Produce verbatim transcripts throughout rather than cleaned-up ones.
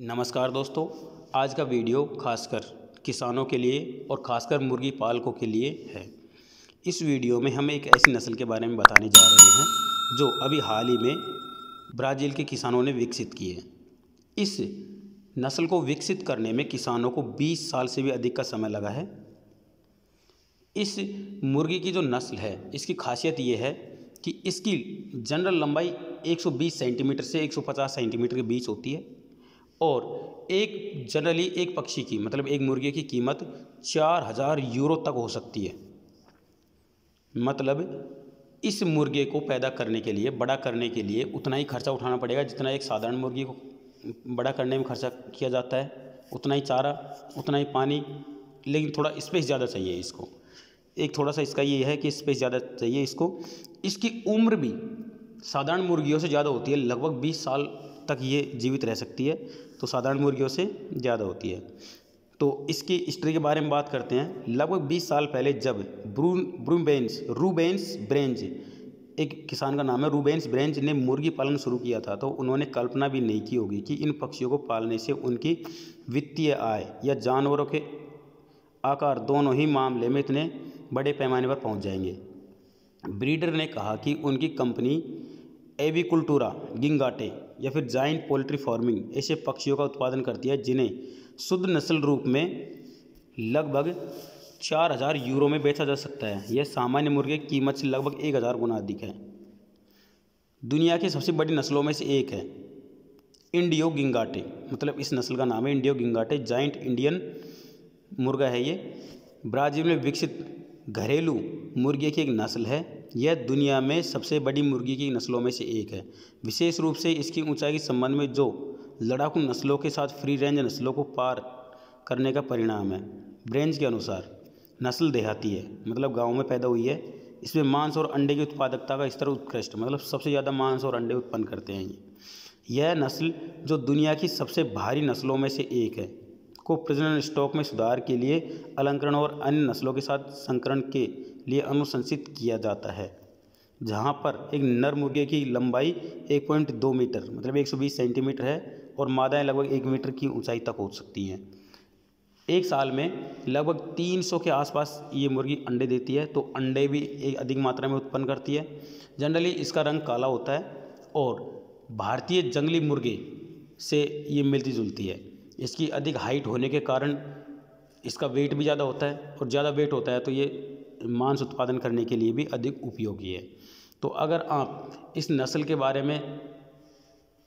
नमस्कार दोस्तों, आज का वीडियो खासकर किसानों के लिए और खासकर मुर्गी पालकों के लिए है। इस वीडियो में हम एक ऐसी नस्ल के बारे में बताने जा रहे हैं जो अभी हाल ही में ब्राज़ील के किसानों ने विकसित की है। इस नस्ल को विकसित करने में किसानों को बीस साल से भी अधिक का समय लगा है। इस मुर्गी की जो नस्ल है, इसकी खासियत ये है कि इसकी जनरल लंबाई एक सौ बीस सेंटीमीटर से एक सौ पचास सेंटीमीटर के बीच होती है और एक जनरली एक पक्षी की मतलब एक मुर्गी की कीमत चार हज़ार यूरो तक हो सकती है। मतलब इस मुर्गे को पैदा करने के लिए, बड़ा करने के लिए उतना ही खर्चा उठाना पड़ेगा जितना एक साधारण मुर्गी को बड़ा करने में खर्चा किया जाता है। उतना ही चारा, उतना ही पानी, लेकिन थोड़ा स्पेस ज़्यादा चाहिए इसको। एक थोड़ा सा इसका ये है कि स्पेस ज़्यादा चाहिए इसको। इसकी उम्र भी साधारण मुर्गियों से ज़्यादा होती है, लगभग बीस साल तक ये जीवित रह सकती है, तो साधारण मुर्गियों से ज़्यादा होती है। तो इसकी हिस्ट्री के बारे में बात करते हैं। लगभग बीस साल पहले जब ब्रूबेंस रूबेंस ब्रेंज, एक किसान का नाम है रूबेंस ब्रेंज, ने मुर्गी पालन शुरू किया था तो उन्होंने कल्पना भी नहीं की होगी कि इन पक्षियों को पालने से उनकी वित्तीय आय या जानवरों के आकार दोनों ही मामले में इतने बड़े पैमाने पर पहुंच जाएंगे। ब्रीडर ने कहा कि उनकी कंपनी एविकुल्टूरा गिंगाटे या फिर जाइंट पोल्ट्री फार्मिंग ऐसे पक्षियों का उत्पादन करती है जिन्हें शुद्ध नस्ल रूप में लगभग चार हज़ार यूरो में बेचा जा सकता है। यह सामान्य मुर्गे की कीमत से लगभग एक हज़ार गुना अधिक है। दुनिया की सबसे बड़ी नस्लों में से एक है इंडियो गिंगाटे, मतलब इस नस्ल का नाम है इंडियो गिंगाटे। जाइंट इंडियन मुर्गा है ये। ब्राज़ील में विकसित घरेलू मुर्गी की एक नस्ल है। यह दुनिया में सबसे बड़ी मुर्गी की नस्लों में से एक है। विशेष रूप से इसकी ऊंचाई के संबंध में जो लड़ाकू नस्लों के साथ फ्री रेंज नस्लों को पार करने का परिणाम है। ब्रेंज के अनुसार नस्ल देहाती है, मतलब गांव में पैदा हुई है। इसमें मांस और अंडे की उत्पादकता का स्तर उत्कृष्ट, मतलब सबसे ज़्यादा मांस और अंडे उत्पन्न करते हैं ये। यह नस्ल जो दुनिया की सबसे भारी नस्लों में से एक है, को प्रजनन स्टॉक में सुधार के लिए अलंकरण और अन्य नस्लों के साथ संकरण के लिए अनुशंसित किया जाता है, जहां पर एक नर मुर्गे की लंबाई एक पॉइंट दो मीटर मतलब एक सौ बीस सेंटीमीटर है और मादाएँ लगभग एक मीटर की ऊंचाई तक हो सकती हैं। एक साल में लगभग तीन सौ के आसपास ये मुर्गी अंडे देती है, तो अंडे भी एक अधिक मात्रा में उत्पन्न करती है। जनरली इसका रंग काला होता है और भारतीय जंगली मुर्गे से ये मिलती जुलती है। इसकी अधिक हाइट होने के कारण इसका वेट भी ज़्यादा होता है और ज़्यादा वेट होता है तो ये मांस उत्पादन करने के लिए भी अधिक उपयोगी है। तो अगर आप इस नस्ल के बारे में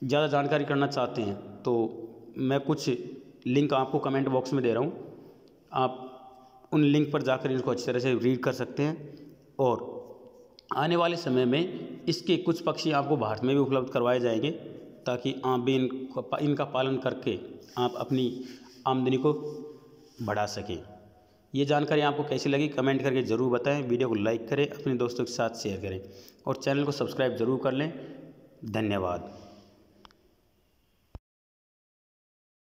ज़्यादा जानकारी करना चाहते हैं तो मैं कुछ लिंक आपको कमेंट बॉक्स में दे रहा हूँ, आप उन लिंक पर जाकर इनको अच्छी तरह से रीड कर सकते हैं। और आने वाले समय में इसके कुछ पक्षी आपको भारत में भी उपलब्ध करवाए जाएंगे ताकि आप भी इनको इनका पालन करके आप अपनी आमदनी को बढ़ा सकें। ये जानकारी आपको कैसी लगी कमेंट करके ज़रूर बताएं। वीडियो को लाइक करें, अपने दोस्तों के साथ शेयर करें और चैनल को सब्सक्राइब ज़रूर कर लें। धन्यवाद।